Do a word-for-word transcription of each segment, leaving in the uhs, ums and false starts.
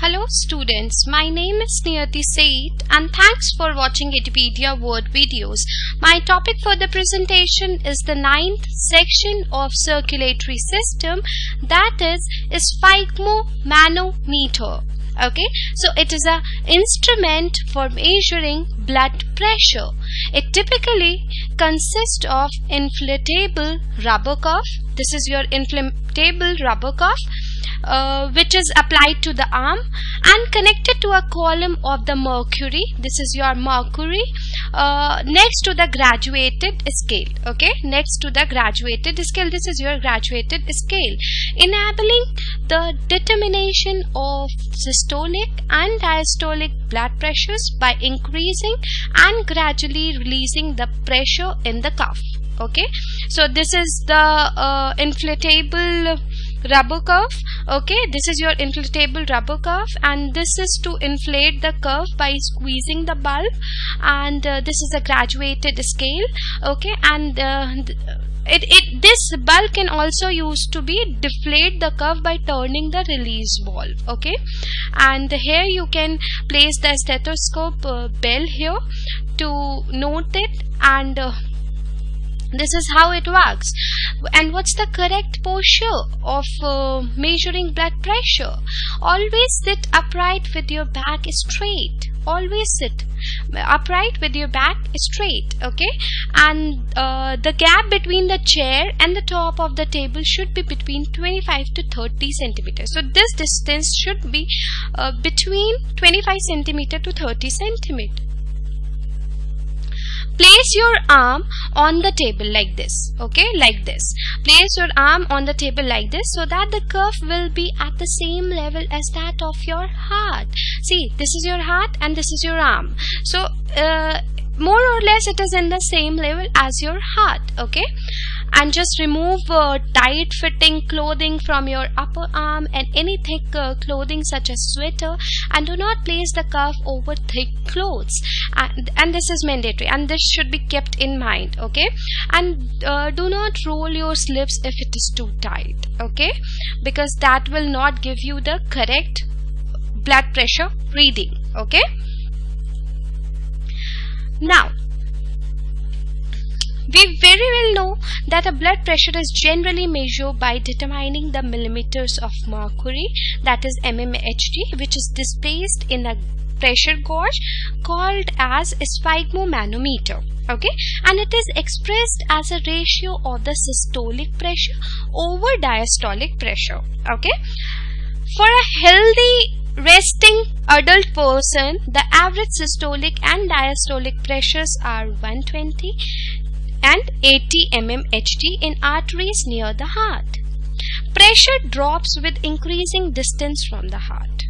Hello students, my name is Sneha Desai and thanks for watching Edupedia World videos. My topic for the presentation is the ninth section of circulatory system, that is Sphygmomanometer. Okay, so it is an instrument for measuring blood pressure. It typically consists of inflatable rubber cuff. This is your inflatable rubber cuff, Uh, which is applied to the arm and connected to a column of the mercury. This is your mercury uh, next to the graduated scale. Okay, next to the graduated scale. This is your graduated scale, enabling the determination of systolic and diastolic blood pressures by increasing and gradually releasing the pressure in the cuff. Okay, so this is the uh, inflatable rubber cuff. Okay, this is your inflatable rubber cuff, and this is to inflate the cuff by squeezing the bulb, and uh, this is a graduated scale. Okay, and uh, it, it this bulb can also used to be deflate the cuff by turning the release valve. Okay, and here you can place the stethoscope uh, bell here to note it, and uh, this is how it works. And what's the correct posture of uh, measuring blood pressure? Always sit upright with your back straight. Always sit upright with your back straight. Okay, and uh, the gap between the chair and the top of the table should be between twenty-five to thirty centimeters. So this distance should be uh, between twenty-five centimeter to thirty centimeter. Place your arm on the table like this. Okay, like this. Place your arm on the table like this so that the cuff will be at the same level as that of your heart. See, this is your heart and this is your arm. So, uh, more or less it is in the same level as your heart. Okay. And just remove uh, tight fitting clothing from your upper arm and any thick uh, clothing such as sweater, and do not place the cuff over thick clothes, and, and this is mandatory and this should be kept in mind. Okay, and uh, do not roll your sleeves if it is too tight. Okay, because that will not give you the correct blood pressure reading. Okay, now we very well know that a blood pressure is generally measured by determining the millimeters of mercury, that is M M H G, which is displaced in a pressure gauge called as sphygmomanometer. Okay, and it is expressed as a ratio of the systolic pressure over diastolic pressure. Okay, for a healthy resting adult person, the average systolic and diastolic pressures are one twenty and eighty M M H G in arteries near the heart. Pressure drops with increasing distance from the heart.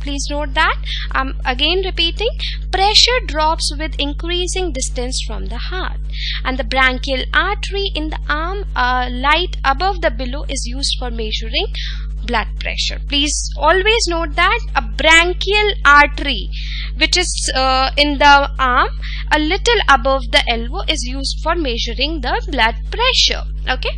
Please note that I'm again repeating, pressure drops with increasing distance from the heart, and the brachial artery in the arm, uh, light above the below, is used for measuring blood pressure. Please always note that a brachial artery, which is uh, in the arm a little above the elbow, is used for measuring the blood pressure. Okay,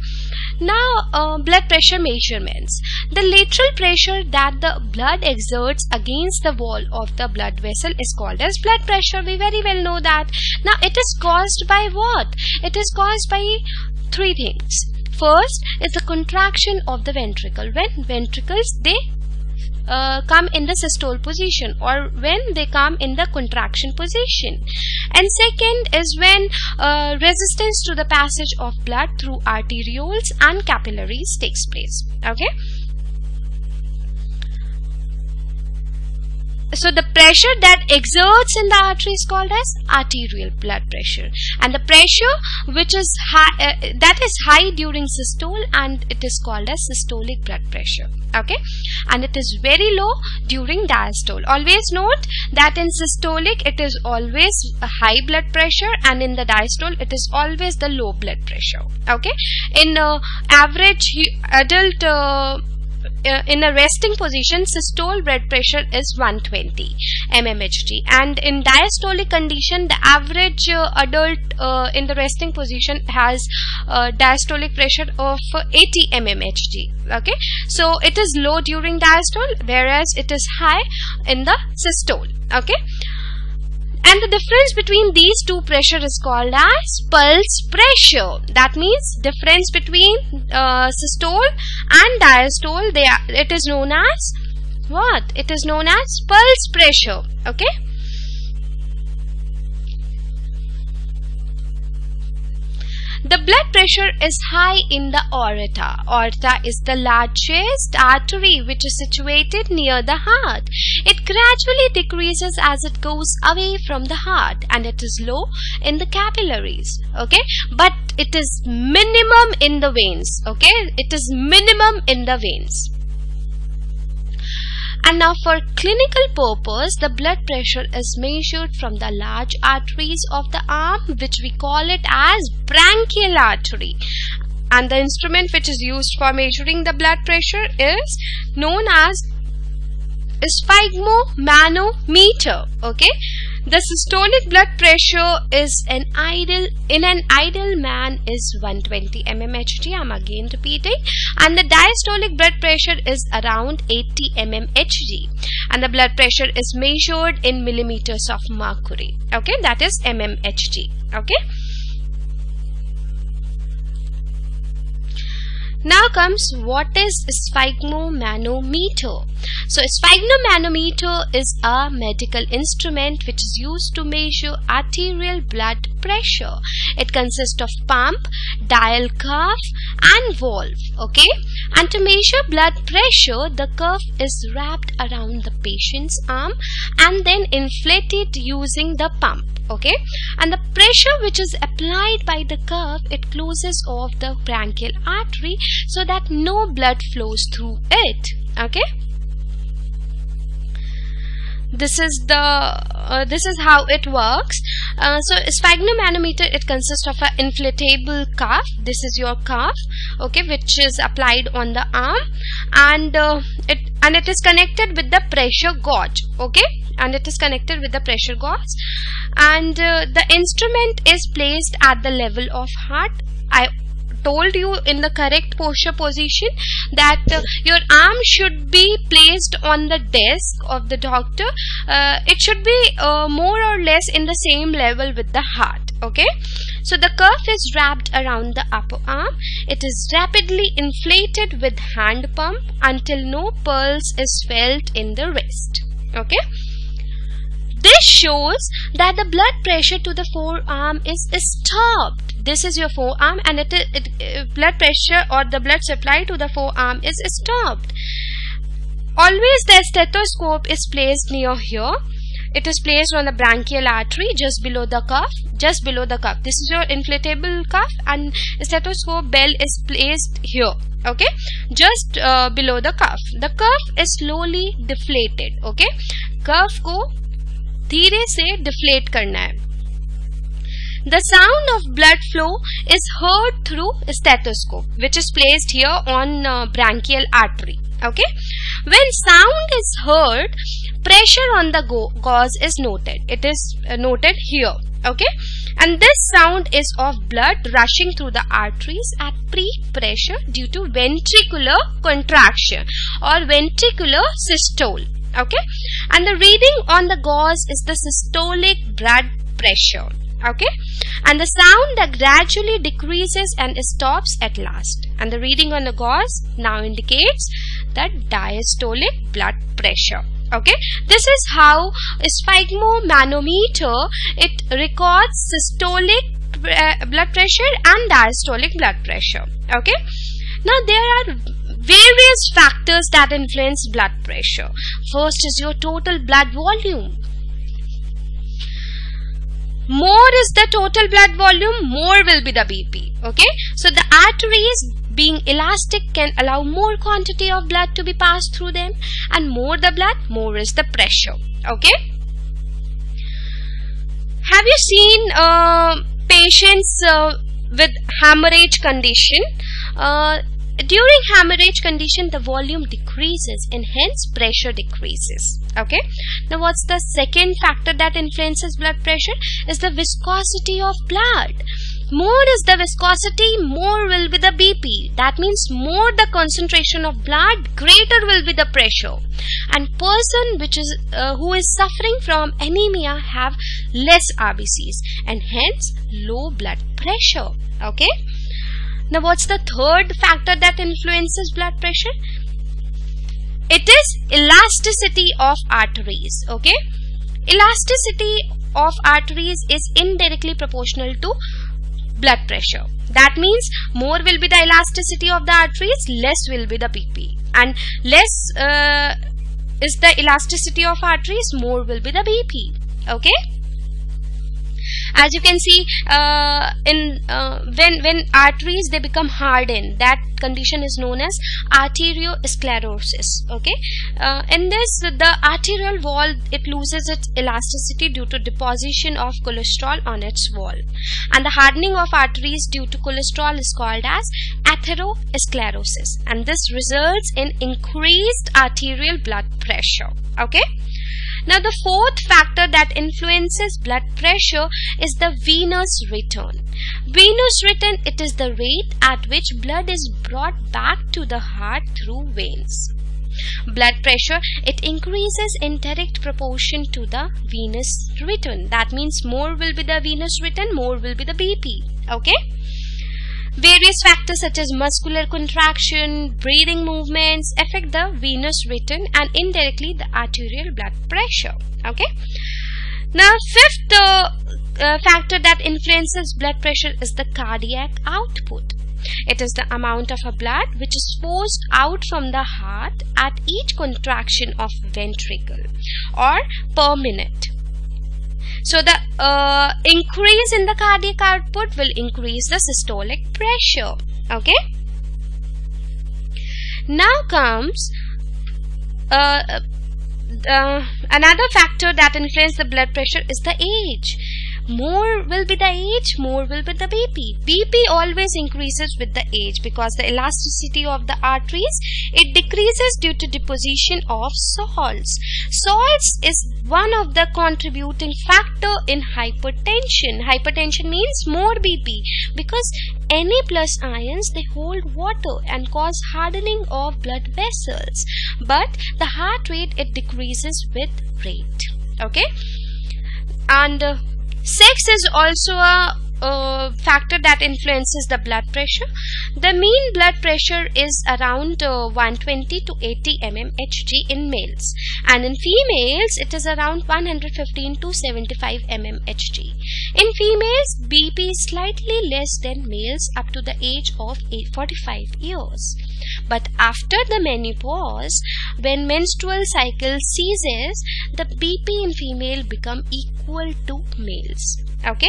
now uh, blood pressure measurements. The lateral pressure that the blood exerts against the wall of the blood vessel is called as blood pressure. We very well know that. Now it is caused by what? It is caused by three things. First is the contraction of the ventricle. When ventricles, they Uh, come in the systole position, or when they come in the contraction position. And second is when uh, resistance to the passage of blood through arterioles and capillaries takes place. Okay, so the pressure that exerts in the artery is called as arterial blood pressure, and the pressure which is high, uh, that is high during systole, and it is called as systolic blood pressure. Okay, and it is very low during diastole. Always note that in systolic it is always a high blood pressure, and in the diastole it is always the low blood pressure. Okay, in uh, average adult uh, uh, in a resting position, systole blood pressure is one twenty M M H G, and in diastolic condition, the average uh, adult uh, in the resting position has uh, diastolic pressure of uh, eighty M M H G. Okay, so it is low during diastole, whereas it is high in the systole. Okay. And the difference between these two pressure is called as pulse pressure. That means difference between uh, systole and diastole, they are, it is known as what? It is known as pulse pressure. Okay. The blood pressure is high in the aorta. Aorta is the largest artery which is situated near the heart. It gradually decreases as it goes away from the heart, and it is low in the capillaries. Okay, but it is minimum in the veins. Okay, it is minimum in the veins. And now for clinical purpose, the blood pressure is measured from the large arteries of the arm, which we call it as brachial artery. And the instrument which is used for measuring the blood pressure is known as sphygmomanometer. Okay. The systolic blood pressure is an ideal in an ideal man is one twenty M M H G. I'm again repeating, and the diastolic blood pressure is around eighty M M H G, and the blood pressure is measured in millimeters of mercury. Okay, that is M M H G. Okay. Now comes what is sphygmomanometer. So sphygmomanometer is a medical instrument which is used to measure arterial blood pressure. It consists of pump, dial curve and valve. Okay, and to measure blood pressure, the curve is wrapped around the patient's arm and then inflated using the pump. Okay, and the pressure which is applied by the curve, it closes off the branchial artery so that no blood flows through it. Okay, this is the uh, this is how it works. Uh, so sphygmomanometer, it consists of an inflatable cuff. This is your cuff, okay, which is applied on the arm, and uh, it and it is connected with the pressure gauge. Okay, and it is connected with the pressure gauge. And uh, the instrument is placed at the level of heart. I told you in the correct posture position that uh, your arm should be placed on the desk of the doctor. Uh, it should be uh, more or less in the same level with the heart. Okay, so the curve is wrapped around the upper arm. It is rapidly inflated with hand pump until no pulse is felt in the wrist. Okay. This shows that the blood pressure to the forearm is stopped. This is your forearm, and it, it, it blood pressure or the blood supply to the forearm is stopped. Always the stethoscope is placed near here. It is placed on the branchial artery just below the cuff, just below the cuff. This is your inflatable cuff, and stethoscope bell is placed here. Okay, just uh, below the cuff. The cuff is slowly deflated. Okay, cuff ko धीरे से deflate करना है. The sound of blood flow is heard through stethoscope, which is placed here on uh, branchial artery. Okay, when sound is heard, pressure on the gauze is noted. It is uh, noted here. Okay, and this sound is of blood rushing through the arteries at pre-pressure due to ventricular contraction or ventricular systole. Okay, and the reading on the gauze is the systolic blood pressure. Okay, and the sound that gradually decreases and stops at last, and the reading on the gauze now indicates the diastolic blood pressure. Okay, this is how sphygmomanometer, it records systolic uh, blood pressure and diastolic blood pressure. Okay, now there are various factors that influence blood pressure. First is your total blood volume. More is the total blood volume, more will be the B P. Okay, so the arteries being elastic can allow more quantity of blood to be passed through them, and more the blood, more is the pressure. Okay, have you seen uh, patients uh, with hemorrhage condition? Uh, During hemorrhage condition, the volume decreases and hence pressure decreases. Okay. Now, what's the second factor that influences blood pressure? Is the viscosity of blood. More is the viscosity, more will be the B P. That means more the concentration of blood, greater will be the pressure. And person which is uh, who is suffering from anemia have less R B Cs and hence low blood pressure. Okay. Now, what's the third factor that influences blood pressure? It is elasticity of arteries. Okay. Elasticity of arteries is indirectly proportional to blood pressure. That means more will be the elasticity of the arteries, less will be the B P. And less uh, is the elasticity of arteries, more will be the B P. Okay. As you can see, uh, in uh, when when arteries they become hardened, that condition is known as arteriosclerosis. Okay, uh, in this the arterial wall it loses its elasticity due to deposition of cholesterol on its wall, and the hardening of arteries due to cholesterol is called as atherosclerosis, and this results in increased arterial blood pressure. Okay. Now, the fourth factor that influences blood pressure is the venous return. Venous return, it is the rate at which blood is brought back to the heart through veins. Blood pressure, it increases in direct proportion to the venous return. That means more will be the venous return, more will be the B P. Okay. Various factors such as muscular contraction, breathing movements affect the venous return and indirectly the arterial blood pressure. Okay. Now, fifth uh, uh, factor that influences blood pressure is the cardiac output. It is the amount of a blood which is forced out from the heart at each contraction of ventricle or per minute. So, the uh, increase in the cardiac output will increase the systolic pressure. Okay. Now comes uh, uh, another factor that influences the blood pressure is the age. More will be the age, more will be the B P. B P always increases with the age because the elasticity of the arteries, it decreases due to deposition of salts. Salts is one of the contributing factor in hypertension. Hypertension means more B P because Na plus ions, they hold water and cause hardening of blood vessels. But the heart rate, it decreases with rate. Okay. And uh, sex is also a uh, factor that influences the blood pressure. The mean blood pressure is around uh, one twenty to eighty M M H G in males, and in females it is around one fifteen to seventy-five M M H G. In females, B P is slightly less than males up to the age of forty-five years. But after the menopause, when menstrual cycle ceases, the B P in female become equal to males. Okay.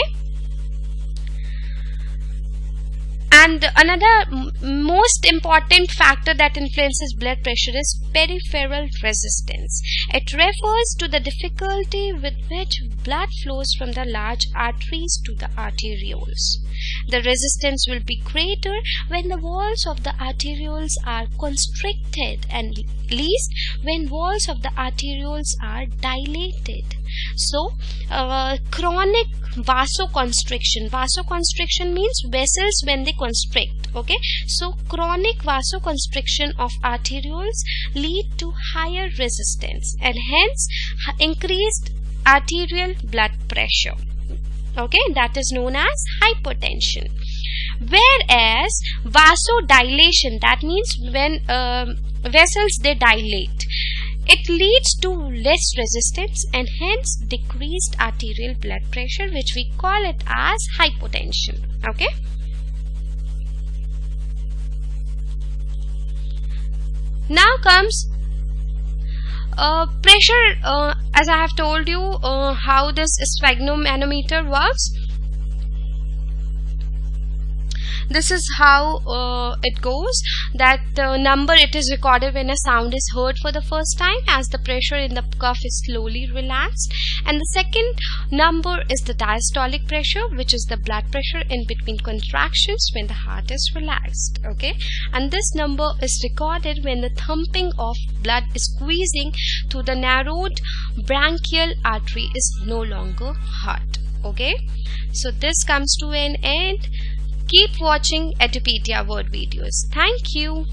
And another most important factor that influences blood pressure is peripheral resistance. It refers to the difficulty with which blood flows from the large arteries to the arterioles. The resistance will be greater when the walls of the arterioles are constricted and least when walls of the arterioles are dilated. So, uh, chronic vasoconstriction. Vasoconstriction means vessels when they constrict. Okay. So, chronic vasoconstriction of arterioles lead to higher resistance and hence increased arterial blood pressure. Okay. That is known as hypertension. Whereas vasodilation, that means when uh, vessels they dilate, it leads to less resistance and hence decreased arterial blood pressure, which we call it as hypotension. Okay. Now comes uh, pressure. Uh, as I have told you uh, how this sphygmomanometer works. This is how uh, it goes, that the number it is recorded when a sound is heard for the first time as the pressure in the cuff is slowly relaxed. And the second number is the diastolic pressure, which is the blood pressure in between contractions when the heart is relaxed. Okay, and this number is recorded when the thumping of blood squeezing to the narrowed brachial artery is no longer heard. Okay, so this comes to an end. Keep watching Edupedia World videos. Thank you.